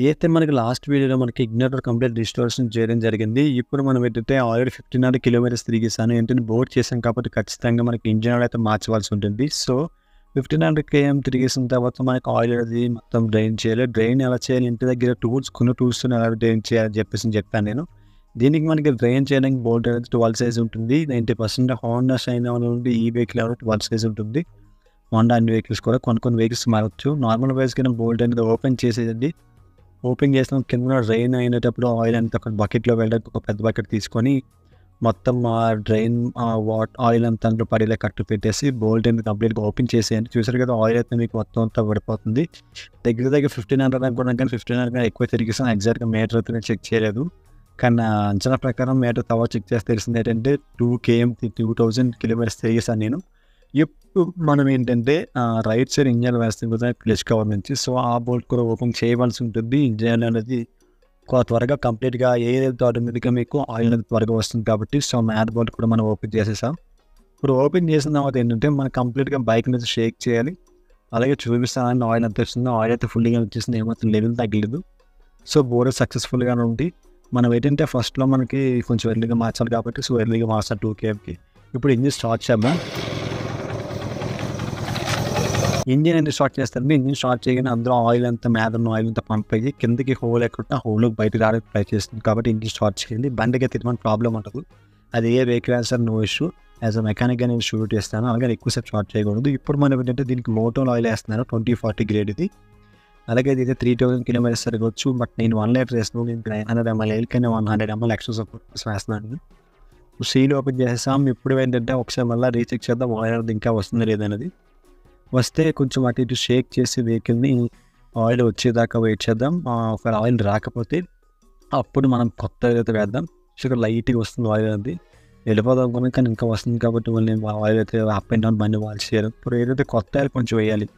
అయితే మనకి లాస్ట్ వీడియోలో మనకి ఇగ్నిటర్ కంప్లీట్ రిస్టోరేషన్ చేయడం జరిగింది. ఇప్పుడు మనం ఏంటంటే ఆల్రెడీ 1500 కిలోమీటర్స్ తిరిగేసాను, ఏంటంటే బోర్ చేసాం కాబట్టి ఖచ్చితంగా మనకి ఇంజన్ అయితే మార్చవలసి ఉంటుంది. సో 1500 km తిరిగేసిన తర్వాత మనకి ఆయిల్ అది మొత్తం డ్రైన్ చేయాలి. డ్రైన్ ఎలా చేయాలి, ఇంటి దగ్గర టూల్స్ కొన్ని టూల్స్తో ఎలా డ్రైన్ చేయాలని చెప్పాను నేను. దీనికి మనకి డ్రైన్ చేయడానికి బోల్ట్ అనేది 12 సైజ్ ఉంటుంది. 90% హోండా షైన్ ఉండి ఈ వెహికల్ అనేది 12 సైజ్ ఉంటుంది. హోండా అన్ని వెహికల్స్ కూడా కొన్ని వెహికల్స్ మారచ్చు. నార్మల్ వైజ్ కింద బోల్ట్ అనేది ఓపెన్ చేసేదండి. ఓపెన్ చేసిన కింద డ్రైన్ అయినప్పుడు ఆయిల్ అంతా ఒక బకెట్లో వెళ్ళడానికి ఒక పెద్ద బకెట్ తీసుకొని మొత్తం ఆ డ్రైన్ ఆయిల్ అంతా అందులో పడేలా కట్టు పెట్టేసి బోల్ట్ అనేది కంప్లీట్గా ఓపెన్ చేసేయండి. చూసారు కదా ఆయిల్ అయితే మీకు మొత్తం అంతా పడిపోతుంది. దగ్గర దగ్గర 1500 అనుకున్నాను, కానీ 1500 ఎక్కువ తిరిగిస్తాను. ఎగ్జాక్ట్గా మీటర్ అయితే నేను చెక్ చేయలేదు, కానీ అంచనా ప్రకారం మీటర్ తర్వాత చెక్ చేస్తే తెలిసింది ఏంటంటే 2000 కిలోమీటర్స్ తిరిగేసాను నేను. ఇప్పుడు మనం ఏంటంటే రైట్ సైడ్ ఇంజన్ వేస్తే కూడా క్లచ్ కవర్ నుంచి సో ఆ బోల్ట్ కూడా ఓపెన్ చేయవలసి ఉంటుంది. ఇంజన్ అనేది త్వరగా కంప్లీట్గా ఏదైతే ఆటోమేటిక్గా మీకు ఆయిల్ అనేది త్వరగా వస్తుంది కాబట్టి సో మ్యాట్ బోల్ట్ కూడా మనం ఓపెన్ చేసేసాం. ఇప్పుడు ఓపెన్ చేసిన తర్వాత ఏంటంటే మనం కంప్లీట్గా బైక్ మీద షేక్ చేయాలి. అలాగే చూపిస్తానని ఆయిల్ ఎంత వస్తుంది, ఆయిల్ అయితే ఫుల్గా వచ్చేసింది, ఏమైతే లెవెల్ తగ్గలేదు. సో బోర్ సక్సెస్ఫుల్గా ఉంది. మనం ఏంటంటే ఫస్ట్లో మనకి కొంచెం ఎర్లీగా మార్చాలి కాబట్టి సో ఎర్లీగా మార్చాలి 2 kmకి. ఇప్పుడు ఇంజిన్ స్టార్ట్ చేద్దాం. ఇంజిన్ అనేది స్టార్ట్ చేస్తారండి. ఇంజిన్ స్టార్ట్ చేయగానే అందులో ఆయిల్ అంతా మేదన్న ఆయిల్ అంతా పంప్ అయ్యి కిందకి హోల్ ఎక్కడ హోల్ బయటకు రావడానికి ట్రై చేస్తుంది కాబట్టి ఇంజిన్ స్టార్ట్ చేయండి. బండికి అయితే మన ప్రాబ్లం ఉంటుంది, అది ఏ వెహికల్ అయినా సరే నో ఇష్యూ. యాజ్ అ మెకానిక్గా నేను షూట్ చేస్తాను, అలాగే ఎక్కువసేపు స్టార్ట్ చేయకూడదు. ఇప్పుడు మనం ఏంటంటే దీనికి మోటోల్ ఆయిల్ వేస్తున్నాను 2040 గ్రేడ్ ఇది. అలాగే అయితే 3000 కిలోమీటర్స్ తిరగవచ్చు, బట్ నేను 1 లీటర్ వేస్తున్నాను. నేను 900 ml ఎల్కైనా 100 ml ఎక్స్ట్రా సపోర్ట్ వేస్తున్నాను. సీల్ ఓపెన్ చేసేసాం. ఇప్పుడు ఏంటంటే ఒకసారి మళ్ళీ రీచెక్ చేద్దాం ఆయిల్ ఇంకా వస్తుంది లేదనేది. వస్తే కొంచెం అటు ఇటు షేక్ చేసి వెహికల్ని ఆయిల్ వచ్చేదాకా వెయిట్ చేద్దాం. ఒకవేళ ఆయిల్ రాకపోతే అప్పుడు మనం కొత్త ఆయిల్ అయితే వేద్దాం. ఇక్కడ లైట్గా వస్తుంది ఆయిల్ అనేది, వెళ్ళిపోదాం అనుకున్నాం కానీ ఇంకా వస్తుంది కాబట్టి మళ్ళీ ఆయిల్ అయితే అప్ అండ్ డౌన్ బండి వాల్చి చేయాలి. ఇప్పుడు ఏదైతే కొత్త ఆయిల్ కొంచెం వేయాలి.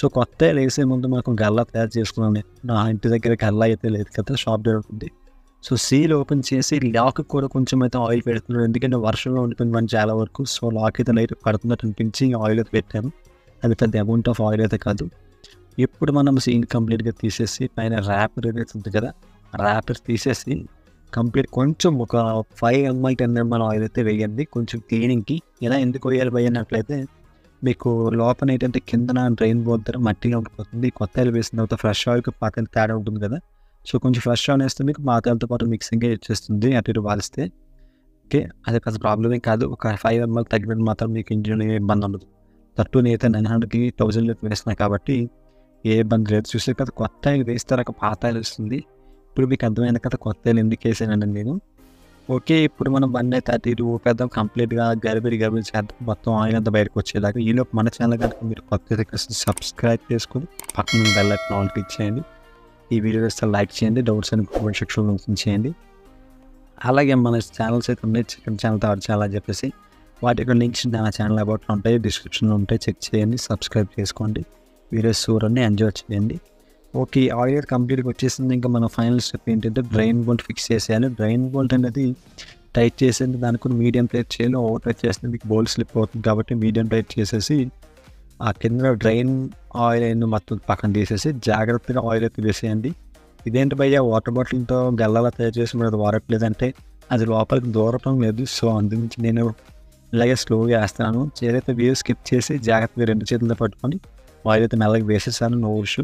సో కొత్త ఆయిల్ వేసే ముందు మనకు గల్లా తయారు చేసుకున్నాం. నా ఇంటి దగ్గర గల్లా అయితే లేదు కదా, షాప్ దగ్గర ఉంటుంది. సో సీల్ ఓపెన్ చేసి లాక్ కూడా కొంచెం అయితే ఆయిల్ పెడుతున్నాడు, ఎందుకంటే వర్షంలో ఉంటుంది మనం చాలా వరకు. సో లాక్ అయితే లైట్ పడుతున్నట్టు అనిపించి ఆయిల్ అయితే పెట్టాను. అది పెద్ద అమౌంట్ ఆఫ్ ఆయిల్ అయితే కాదు. ఇప్పుడు మనం సీల్ కంప్లీట్గా తీసేసి పైన ర్యాపర్ అయితే ఉంది కదా, ర్యాపర్ తీసేసి కంప్లీట్ కొంచెం ఒక 5 ml 10 ml ఆయిల్ అయితే వేయండి కొంచెం క్లీనింగ్కి. ఇలా ఎందుకు వేయాలి భయ అన్నట్లయితే మీకు లోపల ఏంటంటే కిందన డ్రైన్ పోతారు మట్టిగా ఉండిపోతుంది. కొత్త ఆయిల్ వేసిన తర్వాత ఫ్రెష్ ఆయిల్కి పాత తేడా ఉంటుంది కదా, సో కొంచెం ఫ్రెష్ ఆయిల్ వేస్తే మీకు పాత ఆయిల్తో పాటు మిక్సింగ్ వచ్చేస్తుంది. అటు ఇటు వాలిస్తే ఓకే, అది కాస్త ప్రాబ్లమే కాదు. ఒక 5 ml తగ్గినట్టు మాత్రం మీకు ఇంజిన్ ఇబ్బంది ఉండదు. 13,900 కి 1000 లీటర్ వేస్తున్నాయి కాబట్టి ఏ ఇబ్బంది లేదు. చూసే కదా కొత్త ఆయిల్ వేస్తే ఒక పాత ఆయిల్ వస్తుంది. ఇప్పుడు మీకు అర్థమైన కదా కొత్త ఆయిల్ ఎందుకు వేసానండి నేను. ఓకే, ఇప్పుడు మనం బండి అయితే 30 ఊపేద్దాం కంప్లీట్గా. గరిబిరి చేద్దాం మొత్తం ఆయిల్ అంతా బయటకు వచ్చేలాగా. ఈలోపు మన ఛానల్ కనుక మీరు కొత్త సబ్స్క్రైబ్ చేసుకుని పక్కన బెల్ ఐకాన్ క్లిక్ చేయండి. ఈ వీడియో వస్తే లైక్ చేయండి, డౌట్స్ అని కామెంట్ సెక్షన్లో చేయండి. అలాగే మన ఛానల్స్ అయితే ఉన్నాయి, సెకండ్ ఛానల్ థర్డ్ ఛానల్ అని చెప్పేసి వాటి యొక్క లింక్స్ నా ఛానల్ అబౌట్లో ఉంటాయి, డిస్క్రిప్షన్లో ఉంటాయి. చెక్ చేయండి, సబ్స్క్రైబ్ చేసుకోండి, వీడియోస్ చూడండి, ఎంజాయ్ చేయండి. ఓకే, ఆయిల్ కంప్లీట్గా వచ్చేసింది. ఇంకా మన ఫైనల్ స్టెప్ ఏంటంటే డ్రైన్ బోల్ట్ ఫిక్స్ చేసేయాలి. డ్రైన్ బోల్ట్ అనేది టైట్ చేసేది దాని కూడా మీడియం టైట్ చేయాలి. ఓవర్ టైట్ చేస్తే మీకు బోల్ట్ స్లిప్ అవుతుంది కాబట్టి మీడియం టైట్ చేసేసి ఆ కింద డ్రైన్ ఆయిల్ అయిన మొత్తం పక్కన తీసేసి జాగ్రత్తగా ఆయిల్ అయితే వేసేయండి. ఇదేంటి భయ్య వాటర్ బాటిల్తో గల్లాలా తయారు చేసి మీరు అది వాడట్లేదంటే అది లోపలికి దూరటం లేదు. సో అందు నుంచి నేను ఇలాగే స్లోగా వేస్తాను. చేరైతే వేవ్ స్కిప్ చేసి జాగ్రత్తగా 2 చేతులతో పట్టుకొని ఆయిల్ అయితే మెల్లగా వేసేసాను, నో ఇష్యూ.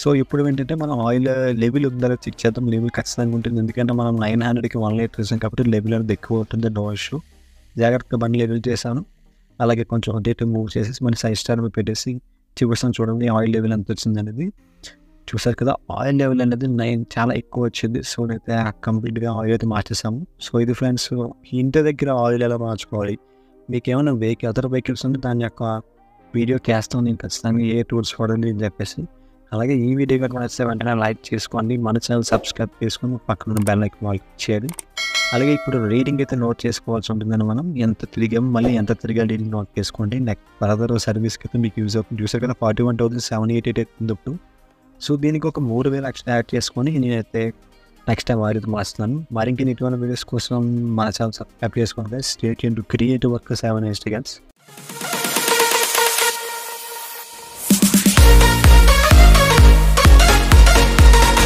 సో ఇప్పుడు ఏంటంటే మనం ఆయిల్ లెవెల్ ఉందా చెక్ చేద్దాం. లెవెల్ ఖచ్చితంగా ఉంటుంది, ఎందుకంటే మనం 900కి 1 లీటర్ వేసాం కాబట్టి లెవెల్ అనేది ఎక్కువ ఉంటుంది, నో ఇష్యూ. జాగ్రత్తగా బండి లెవెల్ చేశాను. అలాగే కొంచెం అటు మూవ్ చేసేసి మన సైడ్ స్టార్ మీద పెట్టేసి చూపిస్తాను. చూడండి ఆయిల్ లెవెల్ ఎంత వచ్చింది అనేది చూసారు కదా. ఆయిల్ లెవెల్ అనేది చాలా ఎక్కువ వచ్చింది. సో అయితే కంప్లీట్గా ఆయిల్ అయితే మార్చేసాము. సో ఇది ఫ్రెండ్స్ ఇంటి దగ్గర ఆయిల్ ఎలా మార్చుకోవాలి. మీకు ఏమైనా వెహికల్ అదర్ వెహికల్స్ ఉంటే దాని యొక్క వీడియో చేస్తాను నేను ఖచ్చితంగా, ఏ టూల్స్ వాడండి అని చెప్పేసి. అలాగే ఈ వీడియో కనుక నచ్చితే వెంటనే లైక్ చేసుకోండి, మన ఛానల్ సబ్స్క్రైబ్ చేసుకొని పక్కన బెల్ ఐకాన్ చేయాలి. అలాగే ఇప్పుడు రీడింగ్ అయితే నోట్ చేసుకోవాల్సి ఉంటుందని మనం ఎంత తిరిగాము మళ్ళీ ఎంత తిరిగా రీడింగ్ నోట్ చేసుకోండి. నెక్స్ట్ ఫర్దర్ సర్వీస్కి అయితే మీకు యూజ్ అవుతుంది. చూసారు కదా 41,788 ఇప్పుడు. సో దీనికి ఒక 3000 ఎక్స్ట్రా యాడ్ చేసుకొని నేనైతే నెక్స్ట్ టైం వారితో మార్చుతున్నాను. మరి ఇంక ఇటువంటి వీడియోస్ కోసం మన ఛానల్ సబ్స్క్రైబ్ చేసుకోండి. స్టేట్ యూన్ టు క్రియేటివ్ వర్క్ 7 ఇన్స్టిగన్స్.